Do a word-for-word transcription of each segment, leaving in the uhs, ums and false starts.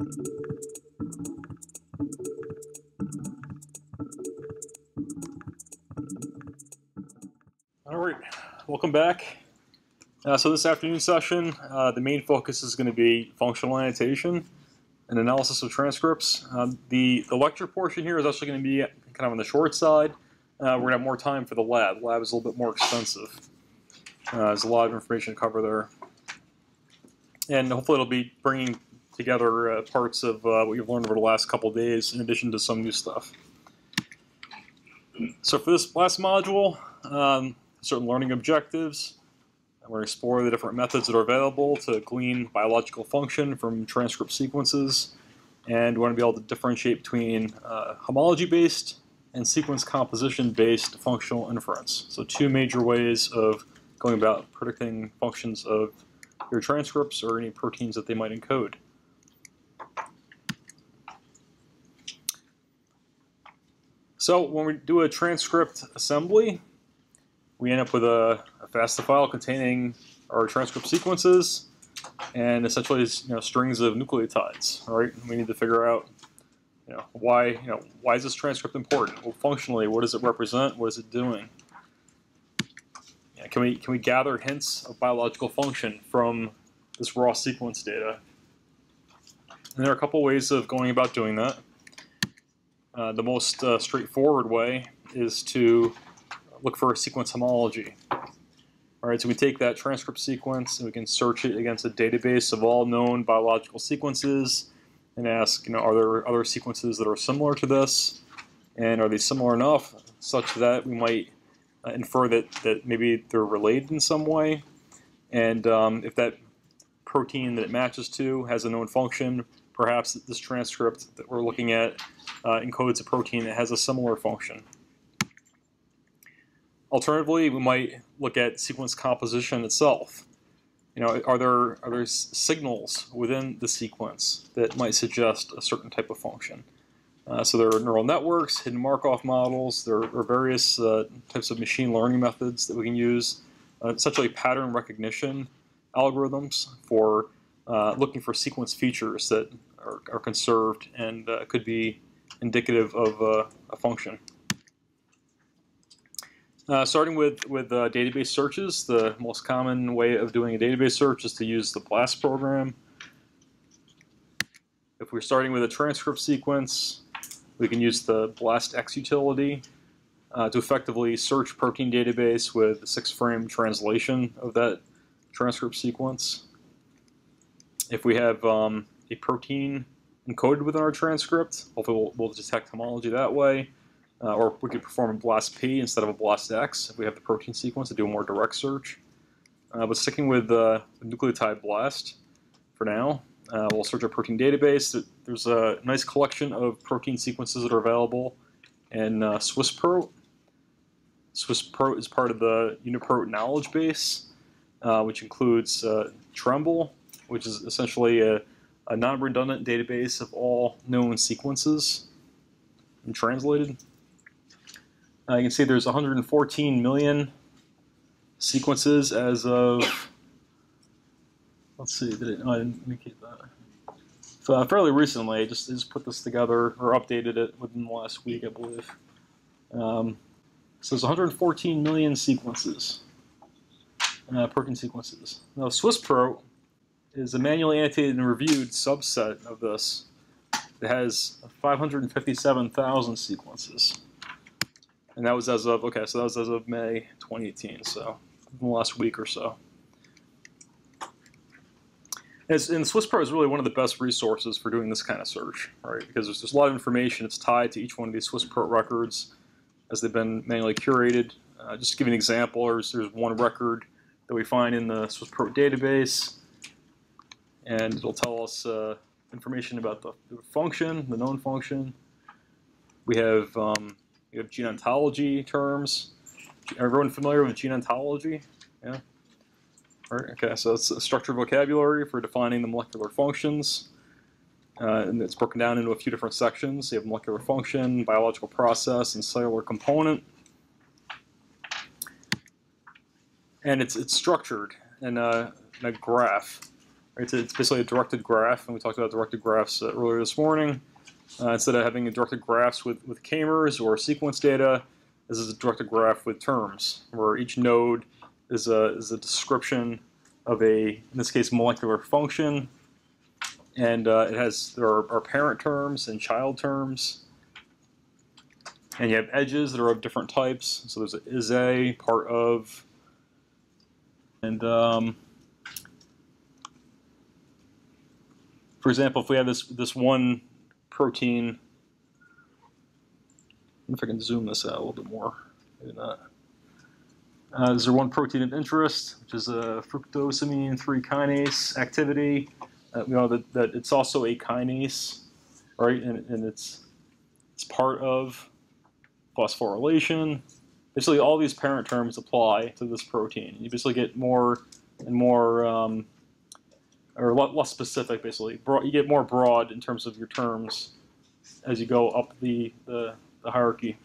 All right, welcome back. Uh, so this afternoon session, uh, the main focus is going to be functional annotation and analysis of transcripts. Uh, the, the lecture portion here is actually going to be kind of on the short side. Uh, we're going to have more time for the lab. The lab is a little bit more extensive. Uh, there's a lot of information to cover there. And hopefully it'll be bringing together uh, parts of uh, what you've learned over the last couple of days in addition to some new stuff. So for this last module, um, certain learning objectives. And we're going to explore the different methods that are available to glean biological function from transcript sequences. And we want to be able to differentiate between uh, homology-based and sequence composition-based functional inference. So two major ways of going about predicting functions of your transcripts or any proteins that they might encode. So when we do a transcript assembly, we end up with a, a FASTA file containing our transcript sequences and essentially, you know, strings of nucleotides. All right, and we need to figure out, you know, why, you know, why is this transcript important? Well, functionally, what does it represent? What is it doing? Yeah, can we can we gather hints of biological function from this raw sequence data? And there are a couple ways of going about doing that. Uh, the most uh, straightforward way is to look for a sequence homology. All right, so we take that transcript sequence and we can search it against a database of all known biological sequences and ask, you know, are there other sequences that are similar to this? And are they similar enough such that we might uh, infer that, that maybe they're related in some way? And um, if that protein that it matches to has a known function, perhaps this transcript that we're looking at uh, encodes a protein that has a similar function. Alternatively, we might look at sequence composition itself. You know, are there, are there signals within the sequence that might suggest a certain type of function? Uh, so there are neural networks, hidden Markov models, there are various uh, types of machine learning methods that we can use, uh, essentially pattern recognition algorithms for Uh, looking for sequence features that are, are conserved and uh, could be indicative of uh, a function. Uh, starting with, with uh, database searches, the most common way of doing a database search is to use the BLAST program. If we're starting with a transcript sequence, we can use the BLASTX utility uh, to effectively search protein database with a six-frame translation of that transcript sequence. If we have um, a protein encoded within our transcript, hopefully we'll, we'll detect homology that way. Uh, or we could perform a BLAST-P instead of a BLAST X if we have the protein sequence to do a more direct search. Uh, but sticking with uh, the nucleotide BLAST for now, uh, we'll search our protein database. There's a nice collection of protein sequences that are available in uh, SwissProt. SwissProt is part of the Uniprot knowledge base, uh, which includes uh, Tremble, which is essentially a, a non-redundant database of all known sequences and translated. Uh, you can see there's one hundred fourteen million sequences as of, let's see, did it, oh, I didn't indicate that. So uh, fairly recently, I just, I just put this together, or updated it within the last week, I believe. Um, so there's one hundred fourteen million sequences, uh, protein sequences. Now SwissProt is a manually annotated and reviewed subset of this that has five hundred fifty-seven thousand sequences. And that was as of, okay, so that was as of May twenty eighteen, so in the last week or so. As, and SwissProt is really one of the best resources for doing this kind of search, right? Because there's, there's a lot of information. It's tied to each one of these SwissProt records as they've been manually curated. Uh, just to give you an example, there's, there's one record that we find in the SwissProt database, and it'll tell us uh, information about the, the function, the known function. We have um, we have gene ontology terms. Everyone familiar with gene ontology? Yeah. All right. Okay. So it's a structured vocabulary for defining the molecular functions, uh, and it's broken down into a few different sections. You have molecular function, biological process, and cellular component. And it's it's structured in a, in a graph. It's, a, it's basically a directed graph, and we talked about directed graphs uh, earlier this morning. Uh, instead of having directed graphs with, with k-mers or sequence data, this is a directed graph with terms, where each node is a, is a description of a, in this case, molecular function. And uh, it has, there are, are parent terms and child terms. And you have edges that are of different types. So there's a, is a, part of, and um, for example, if we have this this one protein, I don't know if I can zoom this out a little bit more. Maybe not. Uh, is there one protein of interest, which is a fructosamine three kinase activity? Uh, we know that, that it's also a kinase, right? And, and it's it's part of phosphorylation. Basically, all these parent terms apply to this protein. You basically get more and more, um, or less specific. Basically, you get more broad in terms of your terms as you go up the the, the hierarchy.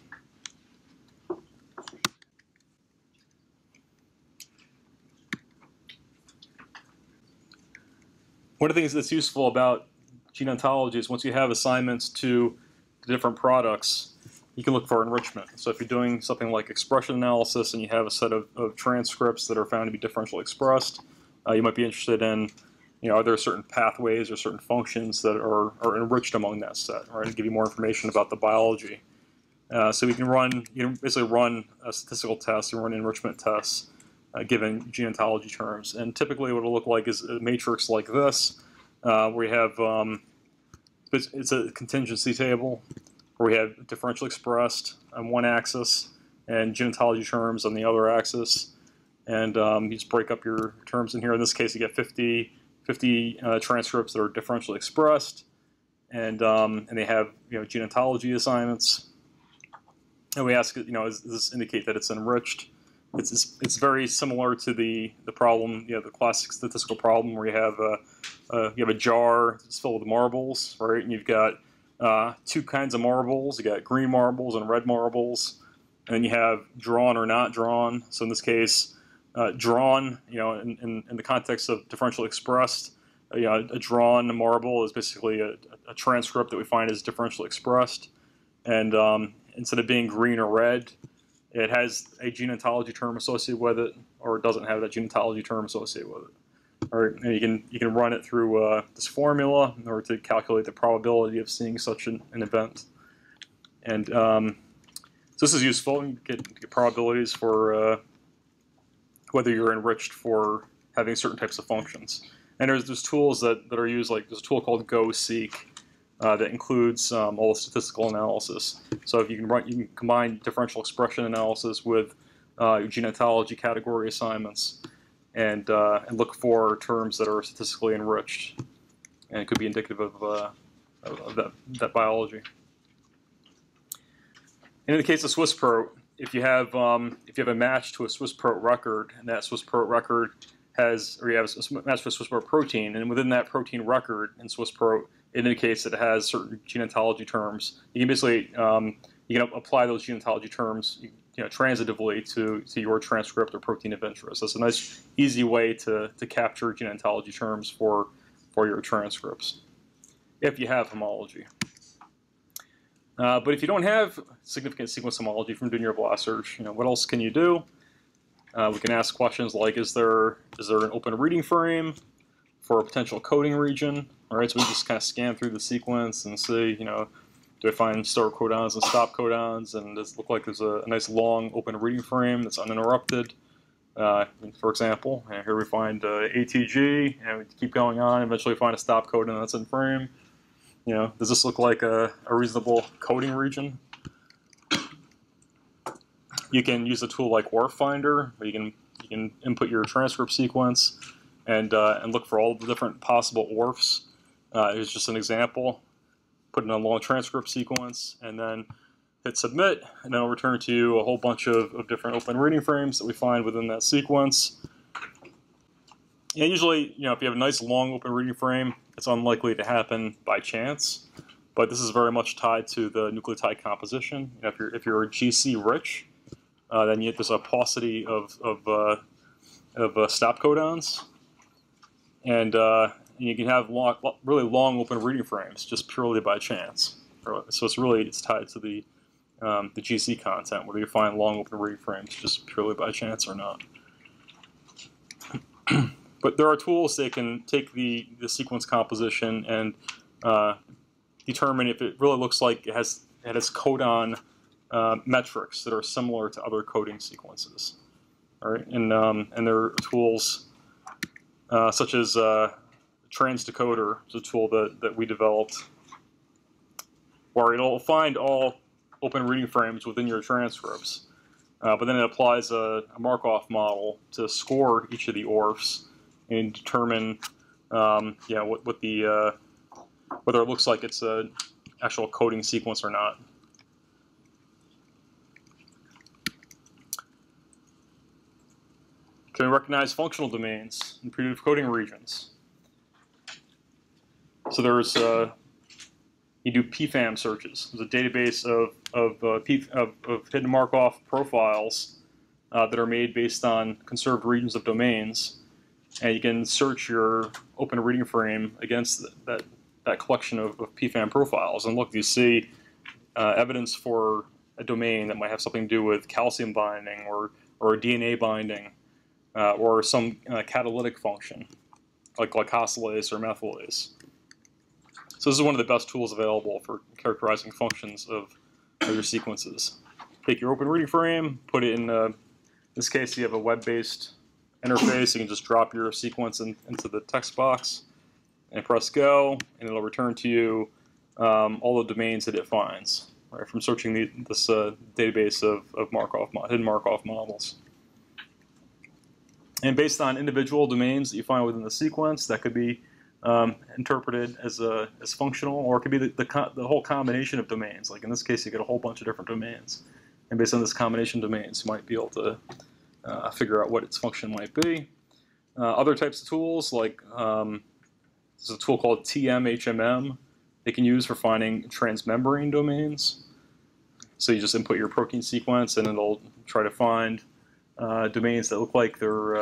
One of the things that's useful about gene ontology is once you have assignments to the different products, you can look for enrichment. So if you're doing something like expression analysis and you have a set of, of transcripts that are found to be differentially expressed, uh, you might be interested in, you know, are there certain pathways or certain functions that are, are enriched among that set, right? To give you more information about the biology. Uh, so we can run, you know, basically run a statistical test and run enrichment tests uh, given gene ontology terms. And typically what it'll look like is a matrix like this, uh, where you have, um, it's, it's a contingency table, where we have differential expressed on one axis and gene ontology terms on the other axis. And um, you just break up your terms in here. In this case, you get fifty, fifty uh, transcripts that are differentially expressed, and um, and they have, you know, gene ontology assignments. And we ask, you know, does this indicate that it's enriched? It's it's, it's very similar to the the problem, you know, the classic statistical problem where you have a, a you have a jar that's filled with marbles, right? And you've got Uh, two kinds of marbles. You got green marbles and red marbles, and then you have drawn or not drawn. So in this case, uh, drawn, you know, in, in, in the context of differential expressed, uh, you know, a, a drawn marble is basically a, a transcript that we find is differential expressed, and um, instead of being green or red, it has a gene ontology term associated with it, or it doesn't have that gene ontology term associated with it. Or, and you can you can run it through uh, this formula in order to calculate the probability of seeing such an, an event. And um, so this is useful. You get, get probabilities for uh, whether you're enriched for having certain types of functions. And there's there's tools that, that are used, like there's a tool called GoSeq uh, that includes um, all the statistical analysis. So if you can run you can combine differential expression analysis with uh, your gene ontology category assignments. And, uh, and look for terms that are statistically enriched, and it could be indicative of, uh, of that, that biology. And in the case of SwissProt, if you have um, if you have a match to a SwissProt record, and that SwissProt record has, or you have a match to a SwissProt protein, and within that protein record in SwissProt, it indicates that it has certain gene ontology terms. You can basically um, you can apply those gene ontology terms, You, You know, transitively to, to your transcript or protein of interest. That's a nice, easy way to, to capture gene ontology terms for, for your transcripts, if you have homology. Uh, but if you don't have significant sequence homology from doing your BLAST search, you know, what else can you do? Uh, we can ask questions like, is there is there an open reading frame for a potential coding region? All right, so we just kind of scan through the sequence and see, you know, do I find start codons and stop codons? And does it look like there's a, a nice long open reading frame that's uninterrupted? Uh, for example, and here we find uh, A T G, and we keep going on. Eventually, we find a stop codon that's in frame. You know, does this look like a, a reasonable coding region? You can use a tool like O R F Finder, where you can you can input your transcript sequence, and uh, and look for all the different possible O R Fs. Uh, it's just an example. Put in a long transcript sequence, and then hit submit, and it'll return to you a whole bunch of, of different open reading frames that we find within that sequence. And usually, you know, if you have a nice long open reading frame, it's unlikely to happen by chance. But this is very much tied to the nucleotide composition. You know, if you're if you're G C rich, uh, then you, there's a paucity of of, uh, of uh, stop codons, and uh, and you can have long, really long open reading frames just purely by chance. So it's really it's tied to the um, the G C content, whether you find long open reading frames just purely by chance or not. But there are tools that can take the the sequence composition and uh, determine if it really looks like it has it has codon uh, metrics that are similar to other coding sequences. All right, and um, and there are tools uh, such as uh, TransDecoder, is a tool that that we developed, where it'll find all open reading frames within your transcripts. Uh, but then it applies a, a Markov model to score each of the O R Fs and determine, um, yeah, what, what the uh, whether it looks like it's an actual coding sequence or not. Can we recognize functional domains and primitive coding regions? So there's uh, you do Pfam searches. There's a database of of, uh, P, of, of hidden Markov profiles uh, that are made based on conserved regions of domains, and you can search your open reading frame against that that collection of, of Pfam profiles. And look, you see uh, evidence for a domain that might have something to do with calcium binding or or D N A binding uh, or some uh, catalytic function like glycosylase or methylase. So this is one of the best tools available for characterizing functions of, of your sequences. Take your open reading frame, put it in, uh, in this case you have a web-based interface. You can just drop your sequence in, into the text box and press go, and it'll return to you um, all the domains that it finds, right, from searching the, this uh, database of, of Markov hidden Markov models. And based on individual domains that you find within the sequence, that could be Um, interpreted as a as functional, or it could be the the, co the whole combination of domains. Like in this case, you get a whole bunch of different domains, and based on this combination of domains, you might be able to uh, figure out what its function might be. Uh, other types of tools, like um, there's a tool called T M H M M, they can use for finding transmembrane domains. So you just input your protein sequence, and it'll try to find uh, domains that look like they're uh,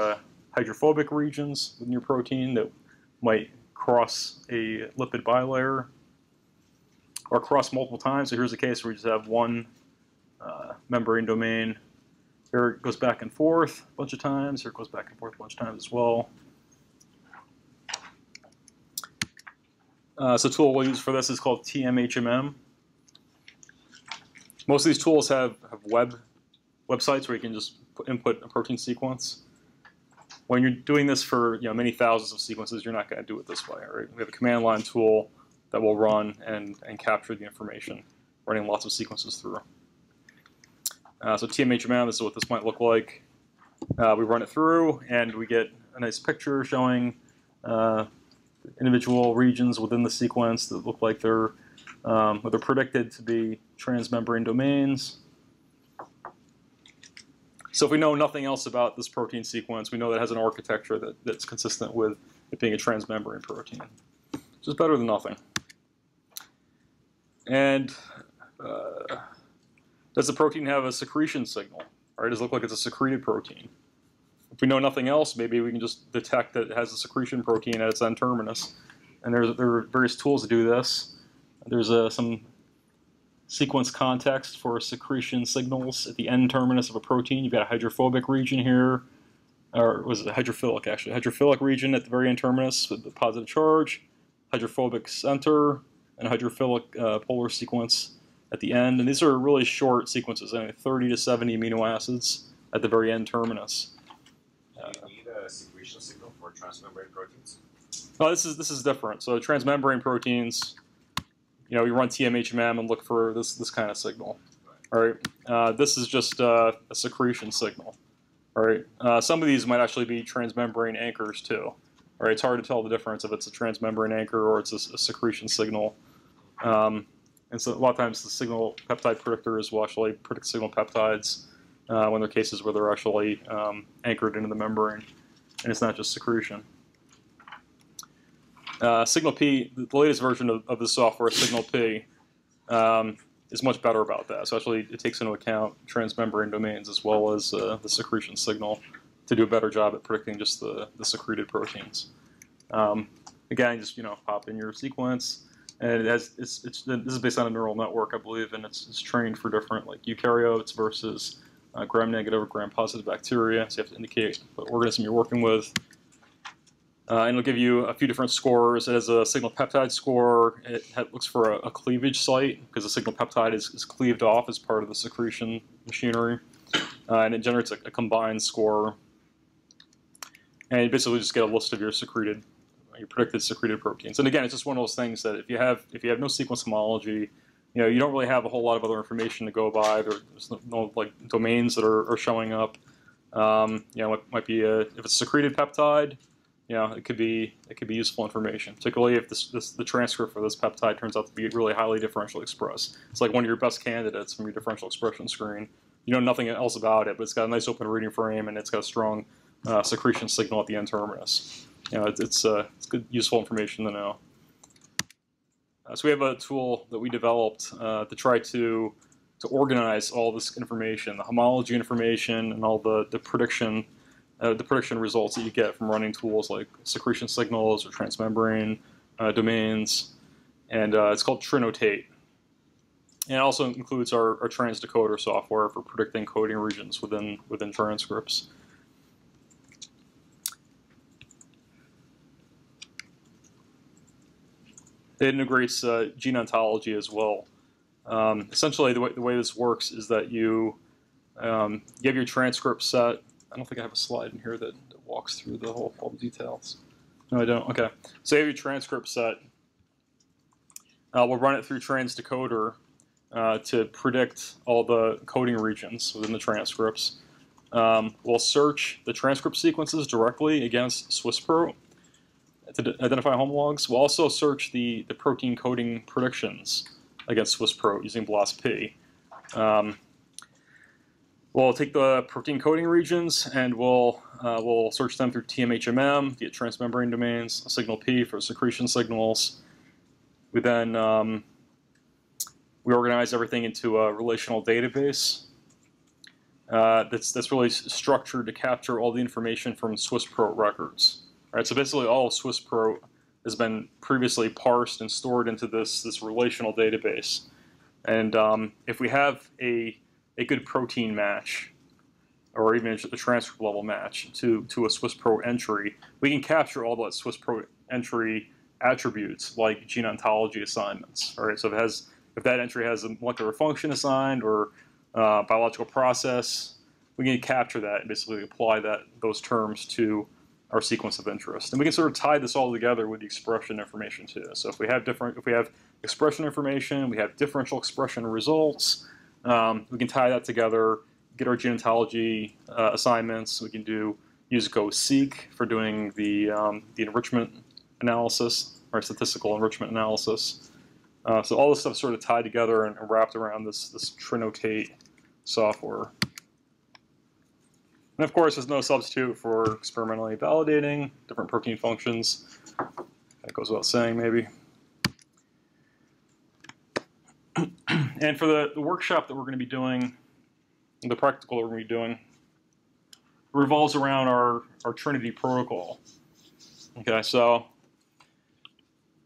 hydrophobic regions in your protein that might cross a lipid bilayer, or cross multiple times. So here's a case where we just have one uh, membrane domain. Here it goes back and forth a bunch of times. Here it goes back and forth a bunch of times as well. Uh, so a tool we'll use for this is called T M H M M. Most of these tools have, have web websites where you can just input a protein sequence. When you're doing this for you know many thousands of sequences, you're not going to do it this way. Right? We have a command line tool that will run and, and capture the information, running lots of sequences through. Uh, so T M H M M, this is what this might look like. Uh, we run it through, and we get a nice picture showing uh, individual regions within the sequence that look like they're um, they're predicted to be transmembrane domains. So if we know nothing else about this protein sequence, we know that it has an architecture that, that's consistent with it being a transmembrane protein, which is better than nothing. And uh, does the protein have a secretion signal? Or does it look like it's a secreted protein? If we know nothing else, maybe we can just detect that it has a secretion protein at its end terminus. And there's, there are various tools to do this. There's uh, some sequence context for secretion signals at the end terminus of a protein. You've got a hydrophobic region here, or was it hydrophilic actually? Hydrophilic region at the very end terminus with the positive charge, hydrophobic center, and a hydrophilic uh, polar sequence at the end. And these are really short sequences, I mean, thirty to seventy amino acids at the very end terminus. Uh, Do you need a secretion signal for transmembrane proteins? No, this is this is different. So transmembrane proteins, you know, we run T M H M M and look for this this kind of signal. All right, uh, this is just uh, a secretion signal. All right, uh, some of these might actually be transmembrane anchors too. All right, it's hard to tell the difference if it's a transmembrane anchor or it's a, a secretion signal. Um, and so a lot of times the signal peptide predictors will actually predict signal peptides uh, when there are cases where they're actually um, anchored into the membrane, and it's not just secretion. Uh, SignalP, the latest version of, of the software, SignalP, um, is much better about that. So actually, it takes into account transmembrane domains as well as uh, the secretion signal to do a better job at predicting just the, the secreted proteins. Um, again, just you know, pop in your sequence, and it has, it's it's this is based on a neural network, I believe, and it's it's trained for different like eukaryotes versus uh, gram-negative or gram-positive bacteria. So you have to indicate what organism you're working with. Uh, and it'll give you a few different scores. It has a signal peptide score. It looks for a, a cleavage site because the signal peptide is, is cleaved off as part of the secretion machinery. Uh, and it generates a, a combined score. And you basically just get a list of your secreted, your predicted secreted proteins. And again, it's just one of those things that if you have if you have no sequence homology, you know, you don't really have a whole lot of other information to go by. There's no like domains that are, are showing up. Um, you know, it might be a, if it's a secreted peptide. You know, it could be it could be useful information, particularly if this, this the transcript for this peptide turns out to be really highly differentially expressed. It's like one of your best candidates from your differential expression screen. You know nothing else about it, but it's got a nice open reading frame and it's got a strong uh, secretion signal at the end terminus. You know, it, it's uh, it's good useful information to know. Uh, so we have a tool that we developed uh, to try to to organize all this information, the homology information, and all the the prediction. Uh, the prediction results that you get from running tools like secretion signals or transmembrane uh, domains, and uh, it's called Trinotate. And it also includes our, our TransDecoder software for predicting coding regions within within transcripts. It integrates uh, gene ontology as well. Um, essentially, the way the way this works is that you um, you have your transcript set. I don't think I have a slide in here that, that walks through the whole all the details. No, I don't. Okay. So you have your transcript set. Uh, we'll run it through TransDecoder uh, to predict all the coding regions within the transcripts. Um, we'll search the transcript sequences directly against SwissProt to identify homologs. We'll also search the, the protein coding predictions against SwissProt using BLAST-P. Um, We'll take the protein coding regions and we'll uh, we'll search them through T M H M M to get transmembrane domains, SignalP for secretion signals. We then um, we organize everything into a relational database uh, that's that's really structured to capture all the information from SwissProt records. All right, so basically all of SwissProt has been previously parsed and stored into this this relational database, and um, if we have a a good protein match, or even a transcript level match to, to a SwissProt entry, we can capture all that SwissProt entry attributes like gene ontology assignments. All right, so if it has if that entry has a molecular function assigned or uh, biological process, we can capture that and basically apply that those terms to our sequence of interest. And we can sort of tie this all together with the expression information too. So if we have different if we have expression information, we have differential expression results. Um, we can tie that together, get our gene ontology uh, assignments. We can do use GoSeq for doing the um, the enrichment analysis or statistical enrichment analysis. Uh, so all this stuff sort of tied together and, and wrapped around this this Trinotate software. And of course, there's no substitute for experimentally validating different protein functions. That goes without saying, maybe. And for the, the workshop that we're going to be doing, the practical that we're going to be doing, revolves around our, our Trinity protocol. Okay, so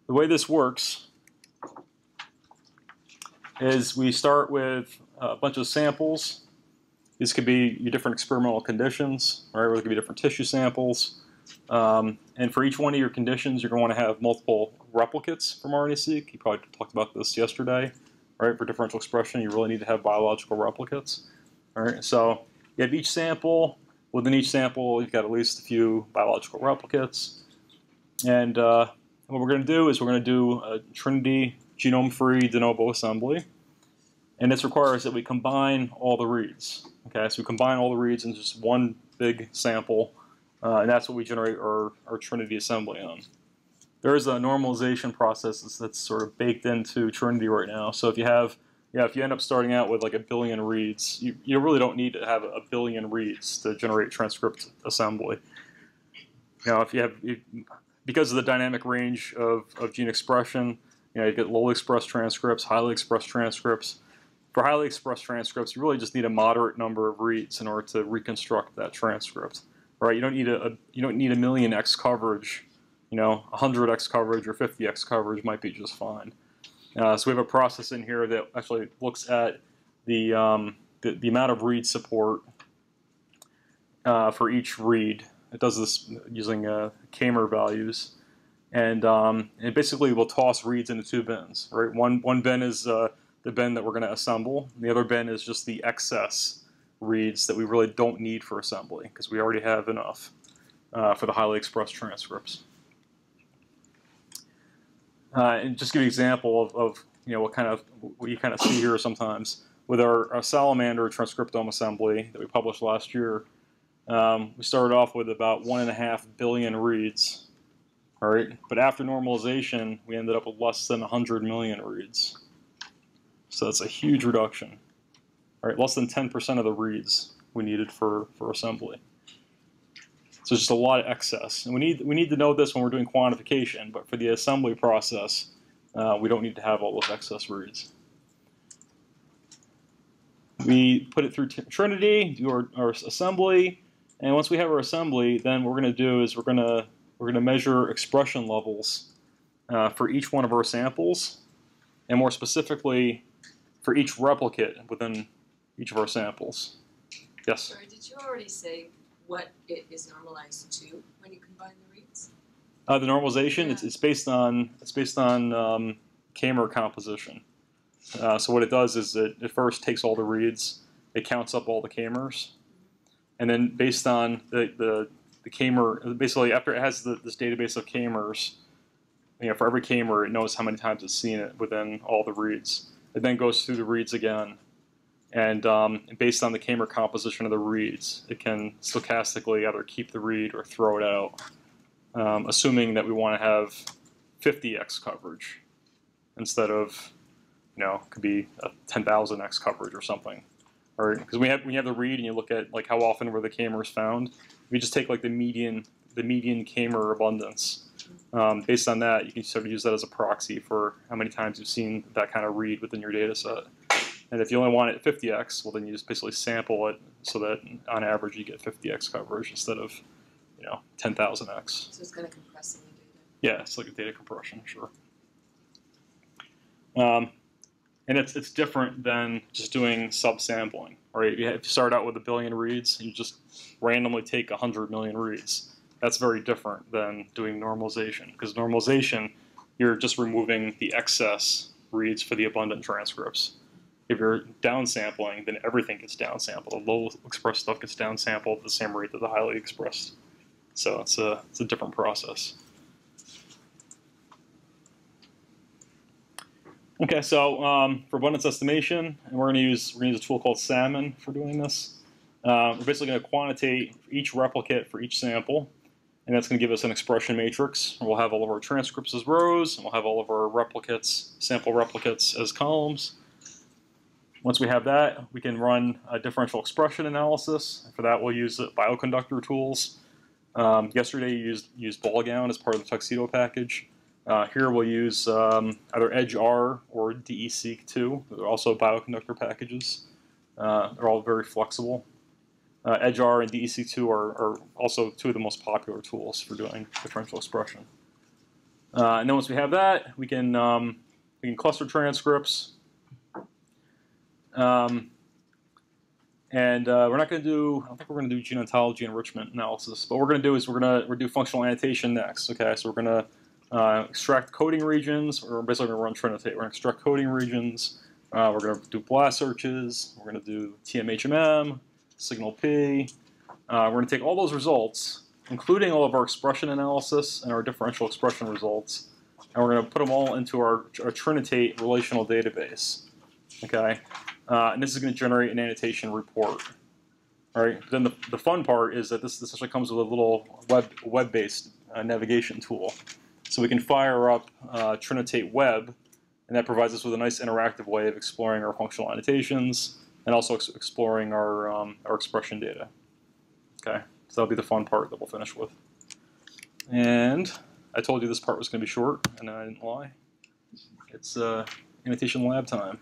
the way this works is we start with a bunch of samples. These could be your different experimental conditions, right? Or they could be different tissue samples. Um, and for each one of your conditions, you're going to want to have multiple replicates from RNA-seq. You probably talked about this yesterday. Right, for differential expression, you really need to have biological replicates. All right, so you have each sample. Within each sample, you've got at least a few biological replicates. And uh, what we're going to do is we're going to do a Trinity genome-free de novo assembly. And this requires that we combine all the reads. Okay, so we combine all the reads in just one big sample, uh, and that's what we generate our, our Trinity assembly on. There is a normalization process that's, that's sort of baked into Trinity right now. So if you have, yeah, if you end up starting out with like a billion reads, you, you really don't need to have a billion reads to generate transcript assembly. You know, if you have, you, because of the dynamic range of, of gene expression, you know, you get lowly expressed transcripts, highly expressed transcripts. For highly expressed transcripts, you really just need a moderate number of reads in order to reconstruct that transcript, right? You don't need a, a you don't need a million X coverage you know, one hundred x coverage or fifty x coverage might be just fine. Uh, so we have a process in here that actually looks at the, um, the, the amount of read support uh, for each read. It does this using uh, K M R values. And um, it basically will toss reads into two bins, right? One, one bin is uh, the bin that we're going to assemble. The other bin is just the excess reads that we really don't need for assembly because we already have enough uh, for the highly expressed transcripts. Uh, and just give you an example of, of you know what kind of what you kind of see here sometimes with our, our salamander transcriptome assembly that we published last year. Um, we started off with about one and a half billion reads, all right. But after normalization, we ended up with less than one hundred million reads. So that's a huge reduction, all right. Less than ten percent of the reads we needed for for assembly. So it's just a lot of excess, and we need we need to know this when we're doing quantification. But for the assembly process, uh, we don't need to have all those excess reads. We put it through Trinity, do our, our assembly, and once we have our assembly, then what we're going to do is we're going to we're going to measure expression levels uh, for each one of our samples, and more specifically for each replicate within each of our samples. Yes. Sorry, did you already say what it is normalized to when you combine the reads? Uh, the normalization, yeah. it's, it's based on it's based on um, K M R composition. Uh, so what it does is it, it first takes all the reads, it counts up all the K M Rs, and then based on the the, the K M R, basically after it has the, this database of K M Rs, you know, for every K M R it knows how many times it's seen it within all the reads. It then goes through the reads again. And um, based on the K M R composition of the reads, it can stochastically either keep the read or throw it out, um, assuming that we want to have fifty x coverage instead of, you know, could be a ten thousand x coverage or something, right? Because we have we have the read, and you look at like how often were the K M Rs found. We just take like the median the median K M R abundance. Um, based on that, you can sort of use that as a proxy for how many times you've seen that kind of read within your data set. And if you only want it at fifty x, well, then you just basically sample it so that on average you get fifty x coverage instead of, you know, ten thousand x. So it's going to compress the data. Yeah, it's like a data compression, sure. Um, and it's it's different than just doing subsampling, right? If you start out with a billion reads, you just randomly take one hundred million reads. That's very different than doing normalization, because normalization, you're just removing the excess reads for the abundant transcripts. If you're downsampling, then everything gets downsampled. The low expressed stuff gets downsampled at the same rate that the highly expressed. So it's a, it's a different process. Okay, so um, for abundance estimation, and we're going to use we're going to use a tool called Salmon for doing this. Uh, we're basically going to quantitate each replicate for each sample, and that's going to give us an expression matrix. We'll have all of our transcripts as rows, and we'll have all of our replicates, sample replicates, as columns. Once we have that, we can run a differential expression analysis. For that, we'll use the bioconductor tools. Um, yesterday, you used, used ballgown as part of the tuxedo package. Uh, here, we'll use um, either edgeR or D E seq two. They're also bioconductor packages. Uh, they're all very flexible. Uh, edgeR and D E seq two are, are also two of the most popular tools for doing differential expression. Uh, and then once we have that, we can, um, we can cluster transcripts. Um, and uh, we're not going to do, I don't think we're going to do gene ontology enrichment analysis, but what we're going to do is we're going to we're do functional annotation next. Okay, so we're going to uh, extract coding regions. We're basically going to run Trinotate. We're going to extract coding regions. Uh, we're going to do BLAST searches. We're going to do T M H M M, SignalP. Uh, we're going to take all those results, including all of our expression analysis and our differential expression results, and we're going to put them all into our, our Trinitate relational database. Okay. Uh, and this is going to generate an annotation report. All right. Then the, the fun part is that this, this actually comes with a little web, web-based uh, navigation tool. So we can fire up uh, Trinitate Web, and that provides us with a nice interactive way of exploring our functional annotations and also ex exploring our, um, our expression data. Okay. So that'll be the fun part that we'll finish with. And I told you this part was going to be short, and I didn't lie. It's uh, annotation lab time.